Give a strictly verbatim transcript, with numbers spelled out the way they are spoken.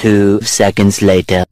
Two seconds later.